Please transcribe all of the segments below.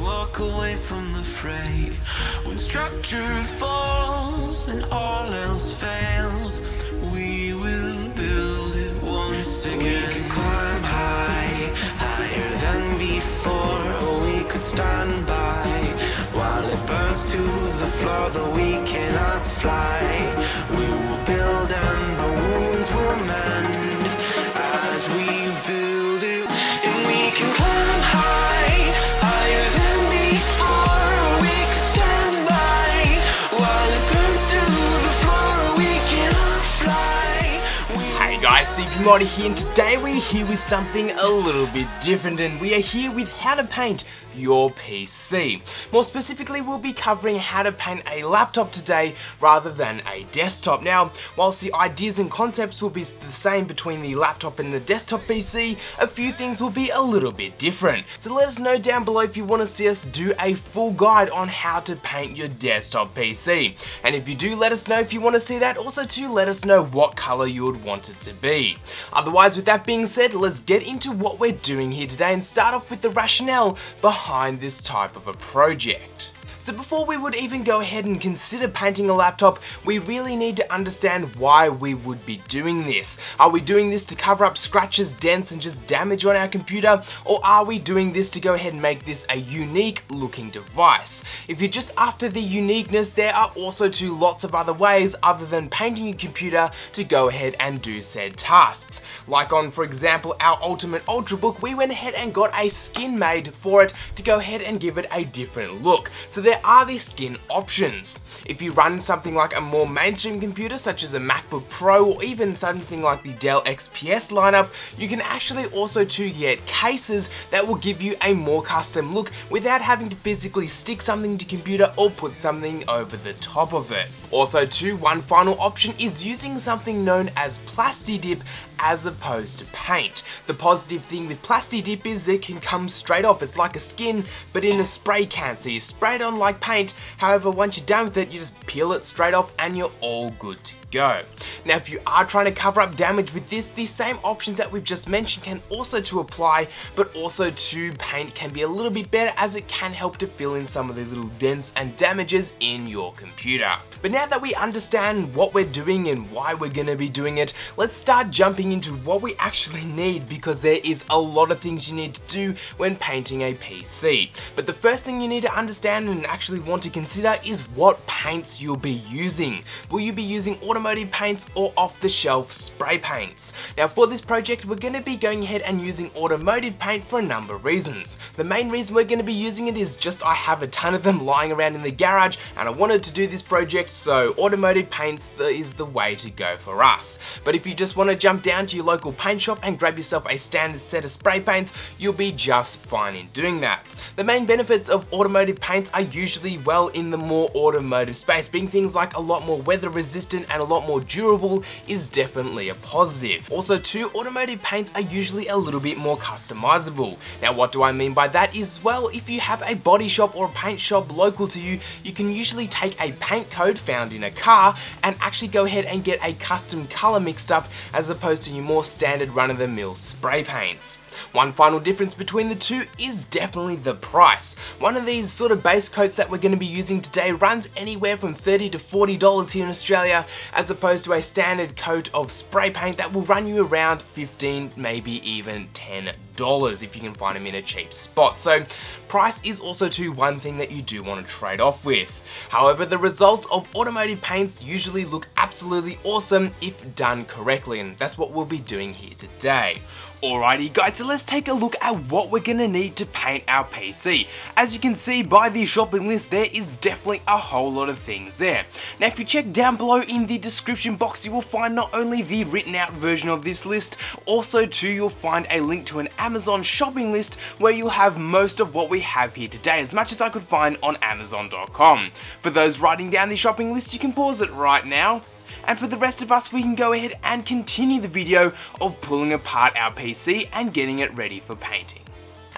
walk away from the fray. When structure falls and all else fails, we will build it once again. We can climb high, higher than before, or we could stand by while it burns to the floor, though we cannot fly. We will build and the wounds will mend as we build it. And we can climb high, higher than before, or we could stand by while it burns to the floor, we cannot fly. Hey guys, CPModdy here, and today we're here with something a little bit different, and we are here with how to paint your PC. More specifically, we'll be covering how to paint a laptop today rather than a desktop. Now, whilst the ideas and concepts will be the same between the laptop and the desktop PC, a few things will be a little bit different. So let us know down below if you want to see us do a full guide on how to paint your desktop PC. And if you do, let us know if you want to see that. Also too, let us know what color you would want it to be. Otherwise, with that being said, let's get into what we're doing here today and start off with the rationale behind this type of a project. So before we would even go ahead and consider painting a laptop, we really need to understand why we would be doing this. Are we doing this to cover up scratches, dents, and just damage on our computer? Or are we doing this to go ahead and make this a unique looking device? If you're just after the uniqueness, there are also too lots of other ways other than painting your computer to go ahead and do said tasks. Like on, for example, our Ultimate Ultrabook, we went ahead and got a skin made for it to go ahead and give it a different look. So there are the skin options. If you run something like a more mainstream computer such as a MacBook Pro or even something like the Dell XPS lineup, you can actually also too get cases that will give you a more custom look without having to physically stick something to computer or put something over the top of it. Also too, one final option is using something known as Plasti-Dip as opposed to paint. The positive thing with Plasti-Dip is it can come straight off. It's like a skin but in a spray can, so you spray it on like paint. However, once you're done with it, you just peel it straight off and you're all good to go. Now, if you are trying to cover up damage with this, the same options that we've just mentioned can also to apply, but also to paint can be a little bit better as it can help to fill in some of the little dents and damages in your computer. But now that we understand what we're doing and why we're going to be doing it, let's start jumping into what we actually need, because there is a lot of things you need to do when painting a PC. But the first thing you need to understand and actually want to consider is what paints you'll be using. Will you be using automotive paints or off-the-shelf spray paints? Now, for this project, we're going to be going ahead and using automotive paint for a number of reasons. The main reason we're going to be using it is just I have a ton of them lying around in the garage and I wanted to do this project, so automotive paints is the way to go for us. But if you just want to jump down to your local paint shop and grab yourself a standard set of spray paints, you'll be just fine in doing that. The main benefits of automotive paints are usually well in the more automotive space, being things like a lot more weather resistant and a lot more durable is definitely a positive. Also too, automotive paints are usually a little bit more customizable. Now, what do I mean by that is, well, if you have a body shop or a paint shop local to you, you can usually take a paint code found in a car and actually go ahead and get a custom color mixed up as opposed to your more standard run-of-the-mill spray paints. One final difference between the two is definitely the price. One of these sort of base coats that we're going to be using today runs anywhere from $30 to $40 here in Australia, as opposed to a standard coat of spray paint that will run you around $15, maybe even $10 if you can find them in a cheap spot. So price is also too one thing that you do want to trade off with. However, the results of automotive paints usually look absolutely awesome if done correctly, and that's what we'll be doing here today. Alrighty guys, so let's take a look at what we're going to need to paint our PC. As you can see by the shopping list, there is definitely a whole lot of things there. Now, if you check down below in the description box, you will find not only the written out version of this list, also too you'll find a link to an Amazon shopping list where you'll have most of what we have here today, as much as I could find on Amazon.com. For those writing down the shopping list, you can pause it right now. And for the rest of us, we can go ahead and continue the video of pulling apart our PC and getting it ready for painting.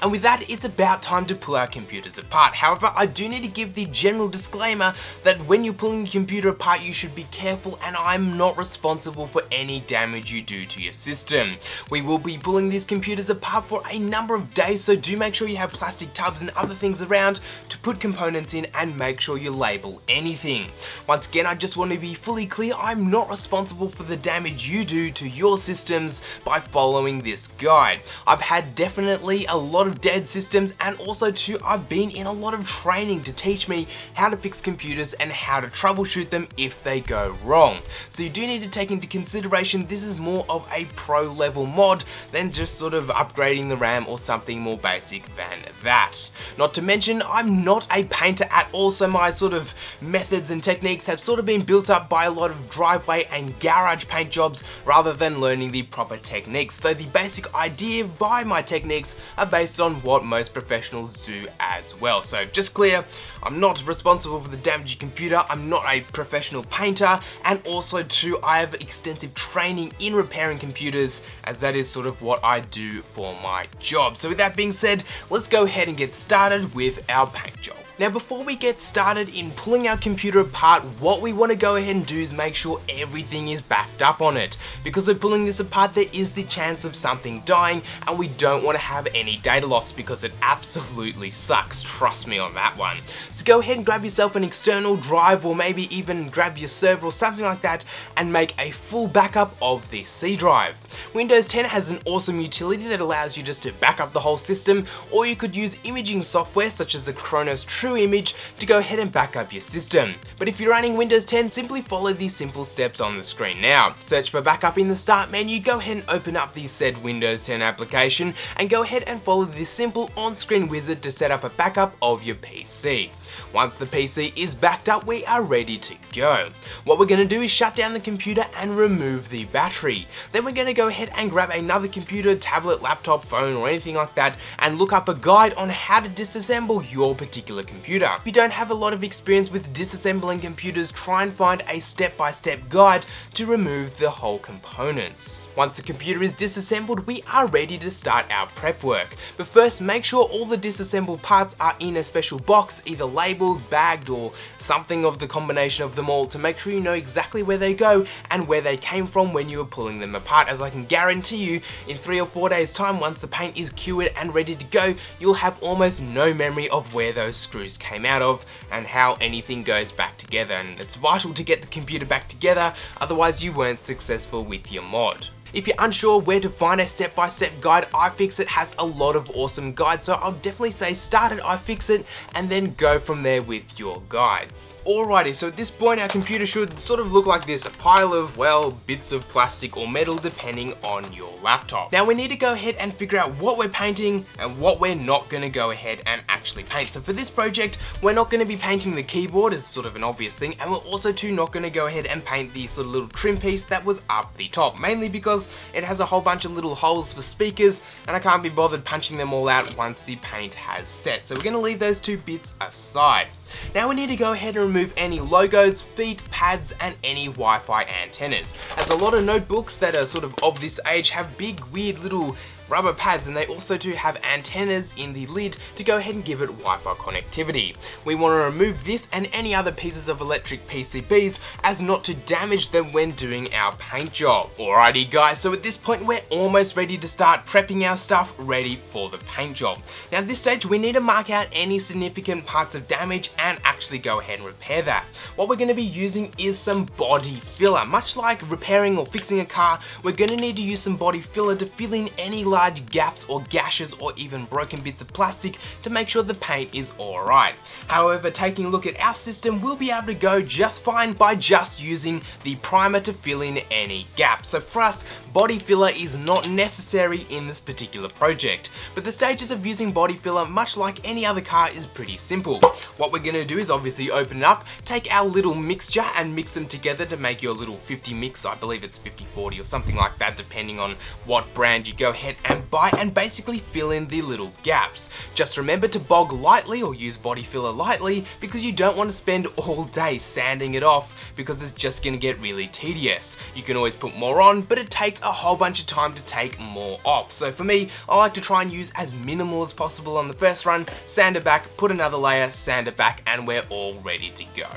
And with that, it's about time to pull our computers apart. However, I do need to give the general disclaimer that when you're pulling your computer apart, you should be careful, and I'm not responsible for any damage you do to your system. We will be pulling these computers apart for a number of days, so do make sure you have plastic tubs and other things around to put components in and make sure you label anything. Once again, I just want to be fully clear, I'm not responsible for the damage you do to your systems by following this guide. I've had definitely a lot of dead systems, and also too, I've been in a lot of training to teach me how to fix computers and how to troubleshoot them if they go wrong. So you do need to take into consideration this is more of a pro level mod than just sort of upgrading the RAM or something more basic than that. Not to mention, I'm not a painter at all, so my sort of methods and techniques have sort of been built up by a lot of driveway and garage paint jobs rather than learning the proper techniques. So the basic idea by my techniques are based on what most professionals do as well. So just clear, I'm not responsible for the damage to your computer, I'm not a professional painter, and also too, I have extensive training in repairing computers, as that is sort of what I do for my job. So with that being said, let's go ahead and get started with our paint job. Now, before we get started in pulling our computer apart, what we want to go ahead and do is make sure everything is backed up on it. Because we're pulling this apart, there is the chance of something dying, and we don't want to have any data loss because it absolutely sucks, trust me on that one. So go ahead and grab yourself an external drive, or maybe even grab your server or something like that, and make a full backup of the C drive. Windows 10 has an awesome utility that allows you just to back up the whole system, or you could use imaging software such as the Kronos True Image to go ahead and back up your system. But if you're running Windows 10, simply follow these simple steps on the screen now. Search for backup in the start menu, go ahead and open up the said Windows 10 application, and go ahead and follow this simple on-screen wizard to set up a backup of your PC. Once the PC is backed up, we are ready to go. What we're going to do is shut down the computer and remove the battery. Then we're going to go ahead and grab another computer, tablet, laptop, phone, or anything like that, and look up a guide on how to disassemble your particular computer. If you don't have a lot of experience with disassembling computers, try and find a step-by-step guide to remove the whole components. Once the computer is disassembled, we are ready to start our prep work. But first, make sure all the disassembled parts are in a special box, either labeled, bagged, or something of the combination of them all, to make sure you know exactly where they go and where they came from when you were pulling them apart, as I can guarantee you in 3 or 4 days time, once the paint is cured and ready to go, you'll have almost no memory of where those screws came out of and how anything goes back together. And it's vital to get the computer back together, otherwise you weren't successful with your mod. If you're unsure where to find a step-by-step guide, iFixit has a lot of awesome guides, so I'll definitely say start at iFixit and then go from there with your guides. Alrighty, so at this point our computer should sort of look like this, a pile of, well, bits of plastic or metal depending on your laptop. Now we need to go ahead and figure out what we're painting and what we're not going to go ahead and actually paint. So for this project, we're not going to be painting the keyboard, as sort of an obvious thing, and we're also too not going to go ahead and paint the sort of little trim piece that was up the top, mainly because it has a whole bunch of little holes for speakers and I can't be bothered punching them all out once the paint has set. So we're going to leave those two bits aside. Now we need to go ahead and remove any logos, feet, pads, and any Wi-Fi antennas, as a lot of notebooks that are sort of this age have big weird little rubber pads, and they also do have antennas in the lid to go ahead and give it Wi-Fi connectivity. We want to remove this and any other pieces of electric PCBs, as not to damage them when doing our paint job. Alrighty guys, so at this point we're almost ready to start prepping our stuff ready for the paint job. Now at this stage we need to mark out any significant parts of damage and actually go ahead and repair that. What we're going to be using is some body filler. Much like repairing or fixing a car, we're going to need to use some body filler to fill in any large gaps or gashes or even broken bits of plastic to make sure the paint is alright. However, taking a look at our system, we'll be able to go just fine by just using the primer to fill in any gaps. So for us, body filler is not necessary in this particular project. But the stages of using body filler, much like any other car, is pretty simple. What we're going to do is obviously open it up, take our little mixture and mix them together to make your little 50 mix. I believe it's 50-40 or something like that, depending on what brand you go ahead and and bite and basically fill in the little gaps. Just remember to bog lightly or use body filler lightly because you don't want to spend all day sanding it off because it's just going to get really tedious. You can always put more on, but it takes a whole bunch of time to take more off. So for me, I like to try and use as minimal as possible on the first run, sand it back, put another layer, sand it back, and we're all ready to go.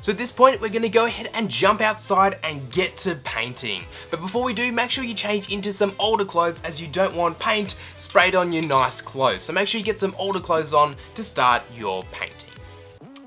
So at this point, we're going to go ahead and jump outside and get to painting. But before we do, make sure you change into some older clothes as you don't want paint sprayed on your nice clothes. So make sure you get some older clothes on to start your painting.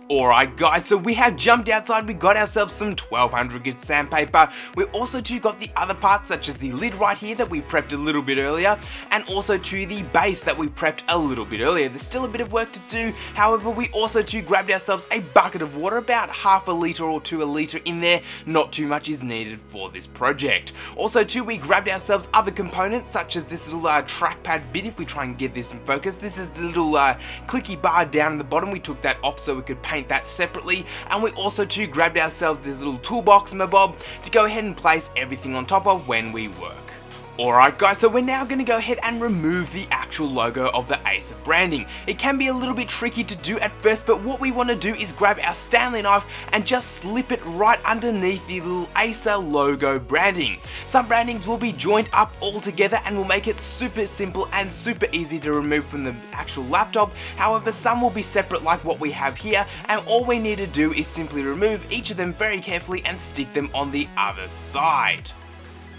Alright guys, so we have jumped outside, we got ourselves some 1200 grit sandpaper. We also too got the other parts such as the lid right here that we prepped a little bit earlier, and also too the base that we prepped a little bit earlier. There's still a bit of work to do, however we also too grabbed ourselves a bucket of water, about half a litre or 2 liters in there, not too much is needed for this project. Also too we grabbed ourselves other components such as this little trackpad bit, if we try and get this in focus. This is the little clicky bar down at the bottom, we took that off so we could paint that separately, and we also too grabbed ourselves this little toolbox mob to go ahead and place everything on top of when we work. Alright guys, so we're now going to go ahead and remove the actual logo of the Acer branding. It can be a little bit tricky to do at first, but what we want to do is grab our Stanley knife and just slip it right underneath the little Acer logo branding. Some brandings will be joined up all together and will make it super simple and super easy to remove from the actual laptop. However, some will be separate like what we have here, and all we need to do is simply remove each of them very carefully and stick them on the other side.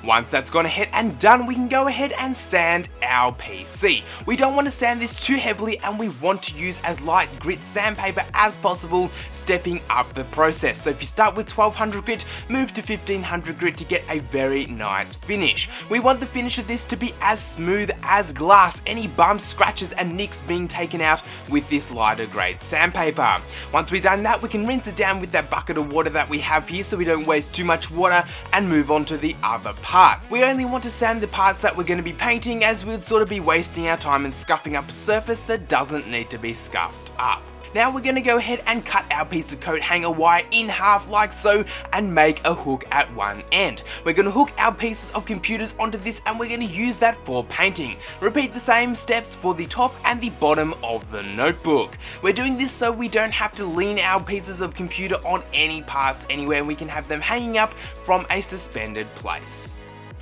Once that's gone ahead and done, we can go ahead and sand our PC. We don't want to sand this too heavily and we want to use as light grit sandpaper as possible, stepping up the process. So if you start with 1200 grit, move to 1500 grit to get a very nice finish. We want the finish of this to be as smooth as glass, any bumps, scratches and nicks being taken out with this lighter grade sandpaper. Once we've done that, we can rinse it down with that bucket of water that we have here so we don't waste too much water and move on to the other part. We only want to sand the parts that we're going to be painting, as we'd sort of be wasting our time and scuffing up a surface that doesn't need to be scuffed up. Now we're going to go ahead and cut our piece of coat hanger wire in half like so and make a hook at one end. We're going to hook our pieces of computers onto this and we're going to use that for painting. Repeat the same steps for the top and the bottom of the notebook. We're doing this so we don't have to lean our pieces of computer on any parts anywhere, and we can have them hanging up from a suspended place.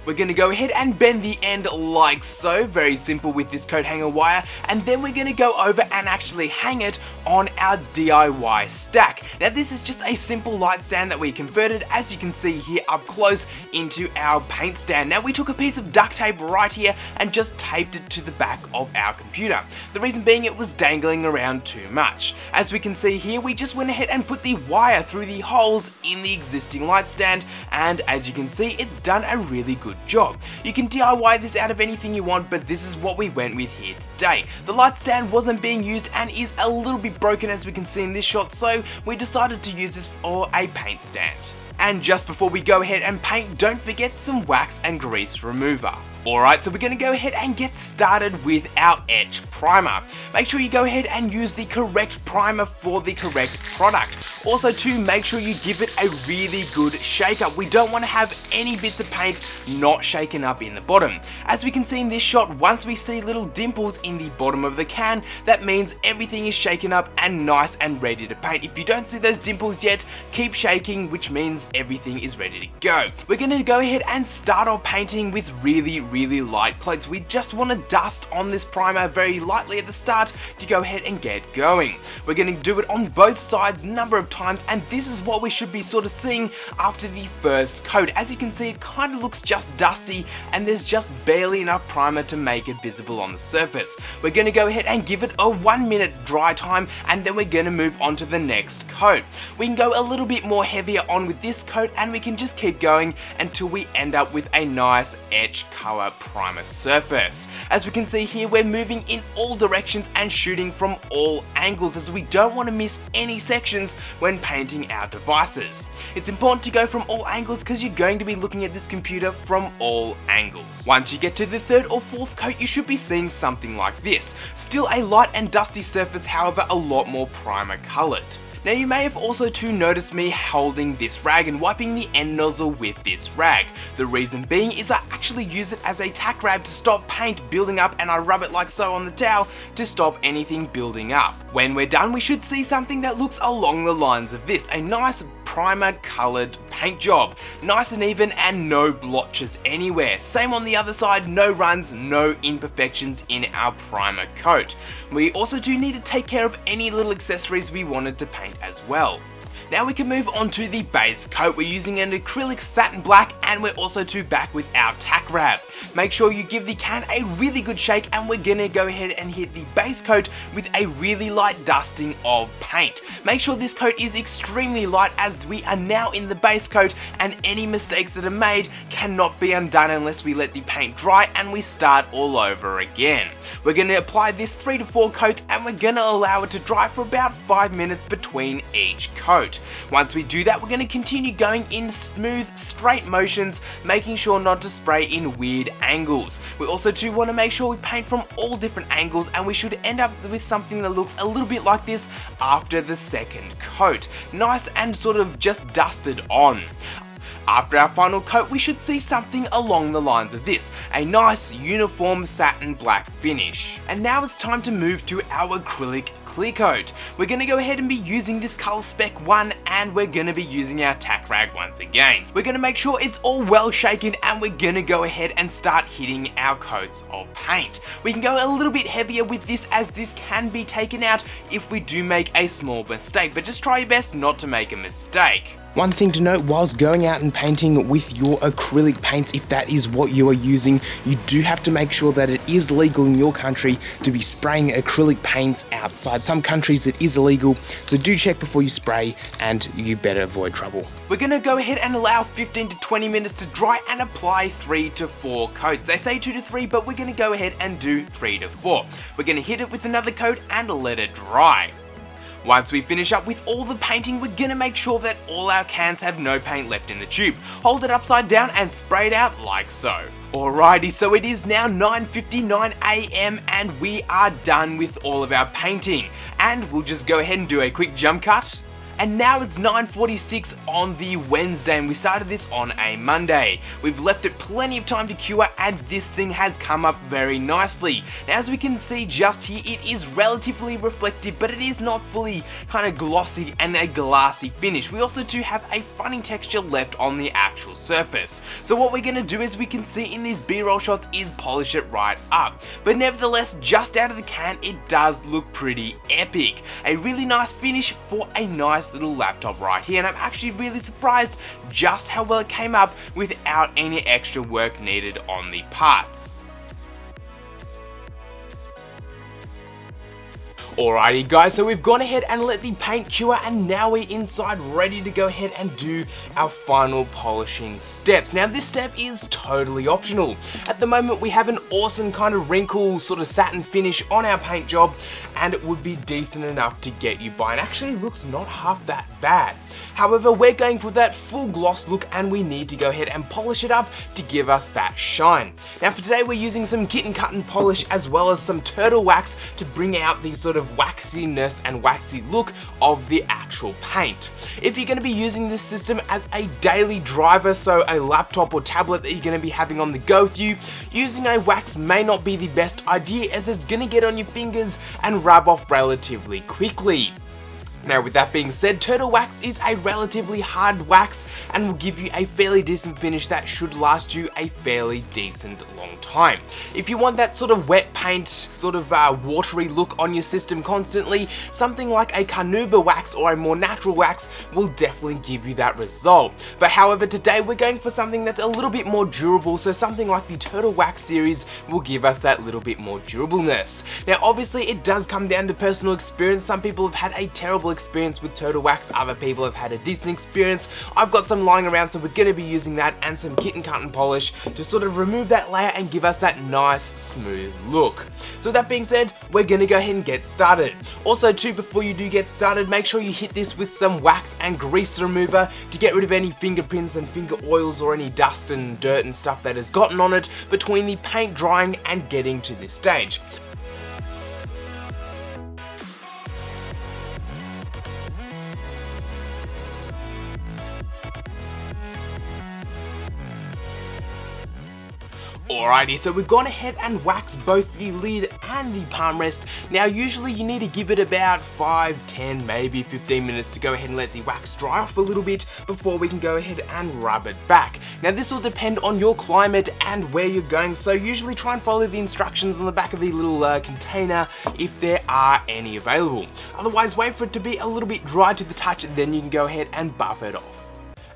We're going to go ahead and bend the end like so, very simple with this coat hanger wire, and then we're going to go over and actually hang it on our DIY stack. Now this is just a simple light stand that we converted, as you can see here up close, into our paint stand. Now we took a piece of duct tape right here and just taped it to the back of our computer. The reason being it was dangling around too much. As we can see here, we just went ahead and put the wire through the holes in the existing light stand, and as you can see, it's done a really good job. You can DIY this out of anything you want, but this is what we went with here today. The light stand wasn't being used and is a little bit broken, as we can see in this shot, so we decided to use this for a paint stand. And just before we go ahead and paint, don't forget some wax and grease remover. Alright, so we're going to go ahead and get started with our etch primer. Make sure you go ahead and use the correct primer for the correct product. Also too, make sure you give it a really good shake up. We don't want to have any bits of paint not shaken up in the bottom. As we can see in this shot, once we see little dimples in the bottom of the can, that means everything is shaken up and nice and ready to paint. If you don't see those dimples yet, keep shaking, which means everything is ready to go. We're going to go ahead and start our painting with really light coats. We just want to dust on this primer very lightly at the start to go ahead and get going. We're going to do it on both sides a number of times, and this is what we should be sort of seeing after the first coat. As you can see, it kind of looks just dusty and there's just barely enough primer to make it visible on the surface. We're going to go ahead and give it a 1 minute dry time, and then we're going to move on to the next coat. We can go a little bit more heavier on with this coat, and we can just keep going until we end up with a nice etch color primer surface. As we can see here, we're moving in all directions and shooting from all angles, as we don't want to miss any sections when painting our devices. It's important to go from all angles because you're going to be looking at this computer from all angles. Once you get to the third or fourth coat, you should be seeing something like this. Still a light and dusty surface, however a lot more primer colored. Now you may have also too noticed me holding this rag and wiping the end nozzle with this rag. The reason being is I actually use it as a tack rag to stop paint building up, and I rub it like so on the towel to stop anything building up. When we're done, we should see something that looks along the lines of this, a nice primer coloured paint job. Nice and even and no blotches anywhere. Same on the other side, no runs, no imperfections in our primer coat. We also do need to take care of any little accessories we wanted to paint as well. Now we can move on to the base coat. We're using an acrylic satin black, and we're also back with our tack wrap. Make sure you give the can a really good shake, and we're gonna go ahead and hit the base coat with a really light dusting of paint. Make sure this coat is extremely light, as we are now in the base coat, and any mistakes that are made cannot be undone unless we let the paint dry and we start all over again. We're gonna apply this 3 to 4 coats, and we're gonna allow it to dry for about 5 minutes between each coat. Once we do that, we're going to continue going in smooth, straight motions, making sure not to spray in weird angles. We also do want to make sure we paint from all different angles, and we should end up with something that looks a little bit like this after the second coat. Nice and sort of just dusted on. After our final coat, we should see something along the lines of this, a nice uniform satin black finish. And now it's time to move to our acrylic clear coat. We're going to go ahead and be using this color spec 1, and we're going to be using our tack rag once again. We're going to make sure it's all well shaken, and we're going to go ahead and start hitting our coats of paint. We can go a little bit heavier with this, as this can be taken out if we do make a small mistake, but just try your best not to make a mistake. One thing to note whilst going out and painting with your acrylic paints, if that is what you are using, you do have to make sure that it is legal in your country to be spraying acrylic paints outside. Some countries it is illegal, so do check before you spray, and you better avoid trouble. We're going to go ahead and allow 15 to 20 minutes to dry and apply 3 to 4 coats. They say 2 to 3, but we're going to go ahead and do 3 to 4. We're going to hit it with another coat and let it dry. Once we finish up with all the painting, we're gonna make sure that all our cans have no paint left in the tube. Hold it upside down and spray it out like so. Alrighty, so it is now 9:59 AM and we are done with all of our painting. And we'll just go ahead and do a quick jump cut. And now it's 9:46 on the Wednesday, and we started this on a Monday. We've left it plenty of time to cure, and this thing has come up very nicely. Now, as we can see just here, it is relatively reflective, but it is not fully kind of glossy and a glassy finish. We also do have a funny texture left on the actual surface. So what we're going to do, as we can see in these B-roll shots, is polish it right up. But nevertheless, just out of the can, it does look pretty epic. A really nice finish for a nice little laptop right here, and I'm actually really surprised just how well it came up without any extra work needed on the parts. Alrighty guys, so we've gone ahead and let the paint cure, and now we're inside ready to go ahead and do our final polishing steps. Now this step is totally optional. At the moment we have an awesome kind of wrinkle sort of satin finish on our paint job, and it would be decent enough to get you by, and actually looks not half that bad. However, we're going for that full gloss look, and we need to go ahead and polish it up to give us that shine. Now for today we're using some kitten cut and polish as well as some turtle wax to bring out the sort of waxiness and waxy look of the actual paint. If you're going to be using this system as a daily driver, so a laptop or tablet that you're going to be having on the go with you, using a wax may not be the best idea, as it's going to get on your fingers and rub off relatively quickly. Now with that being said, turtle wax is a relatively hard wax and will give you a fairly decent finish that should last you a fairly decent long time. If you want that sort of wet paint, sort of watery look on your system constantly, something like a carnauba wax or a more natural wax will definitely give you that result. But however, today we're going for something that's a little bit more durable, so something like the turtle wax series will give us that little bit more durableness. Now obviously it does come down to personal experience. Some people have had a terrible experience with turtle wax, other people have had a decent experience. I've got some lying around, so we're going to be using that and some kitten cut and polish to sort of remove that layer and give us that nice smooth look. So that being said, we're going to go ahead and get started. Also too, before you do get started, make sure you hit this with some wax and grease remover to get rid of any fingerprints and finger oils or any dust and dirt and stuff that has gotten on it between the paint drying and getting to this stage. Alrighty, so we've gone ahead and waxed both the lid and the palm rest. Now usually you need to give it about 5, 10, maybe 15 minutes to go ahead and let the wax dry off a little bit before we can go ahead and rub it back. Now this will depend on your climate and where you're going, so usually try and follow the instructions on the back of the little container if there are any available. Otherwise wait for it to be a little bit dry to the touch, then you can go ahead and buff it off.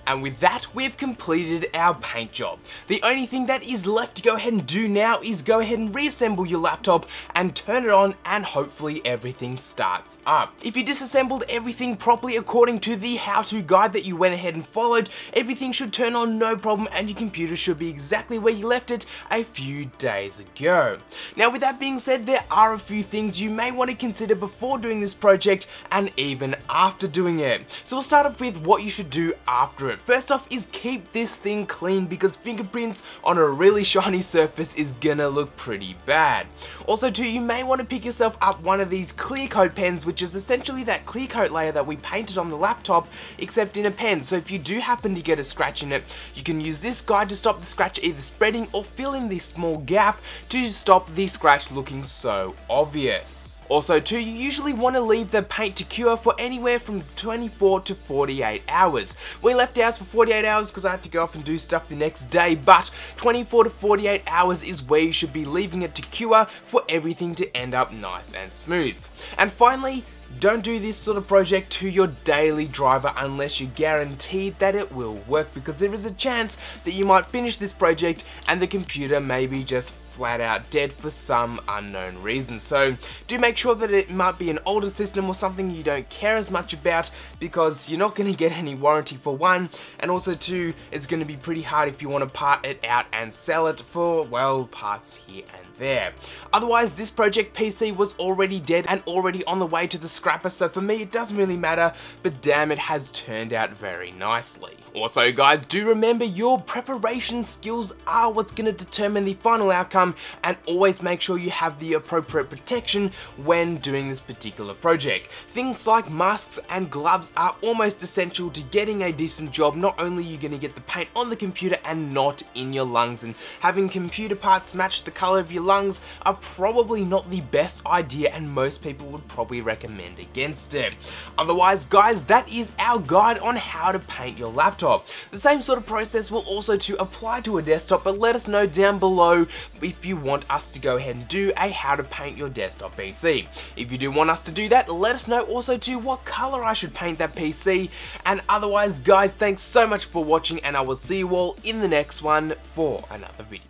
And with that, we've completed our paint job. The only thing that is left to go ahead and do now is go ahead and reassemble your laptop and turn it on, and hopefully everything starts up. If you disassembled everything properly according to the how-to guide that you went ahead and followed, everything should turn on no problem and your computer should be exactly where you left it a few days ago. Now with that being said, there are a few things you may want to consider before doing this project and even after doing it. So we'll start off with what you should do after it. First off is keep this thing clean, because fingerprints on a really shiny surface is gonna look pretty bad. Also too, you may want to pick yourself up one of these clear coat pens, which is essentially that clear coat layer that we painted on the laptop except in a pen. So if you do happen to get a scratch in it, you can use this guide to stop the scratch either spreading or fill in this small gap to stop the scratch looking so obvious. Also too, you usually want to leave the paint to cure for anywhere from 24 to 48 hours. We left ours for 48 hours because I had to go off and do stuff the next day, but 24 to 48 hours is where you should be leaving it to cure for everything to end up nice and smooth. And finally, don't do this sort of project to your daily driver unless you're guaranteed that it will work, because there is a chance that you might finish this project and the computer may be just flat out dead for some unknown reason. So do make sure that it might be an older system or something you don't care as much about, because you're not going to get any warranty for one, and also two, it's going to be pretty hard if you want to part it out and sell it for, well, parts here and there. Otherwise, this project PC was already dead and already on the way to the scrapper, so for me it doesn't really matter, but damn, it has turned out very nicely. Also guys, do remember your preparation skills are what's going to determine the final outcome, and always make sure you have the appropriate protection when doing this particular project. Things like masks and gloves are almost essential to getting a decent job. Not only are you going to get the paint on the computer and not in your lungs, and having computer parts match the color of your lungs are probably not the best idea, and most people would probably recommend against it. Otherwise guys, that is our guide on how to paint your laptop. The same sort of process will also to apply to a desktop, but let us know down below if you want us to go ahead and do a how to paint your desktop PC. If you do want us to do that, let us know also too what color I should paint that PC. And otherwise guys, thanks so much for watching, and I will see you all in the next one for another video.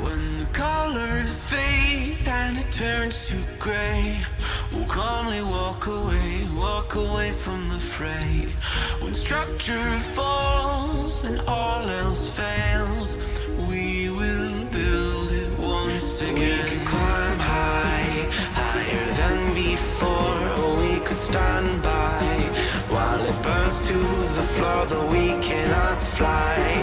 When the colors fade and it turns to gray, we'll calmly walk away from the fray. When structure falls and all else fails, we will build again. We could climb high, higher than before, or we could stand by while it burns to the floor, though we cannot fly.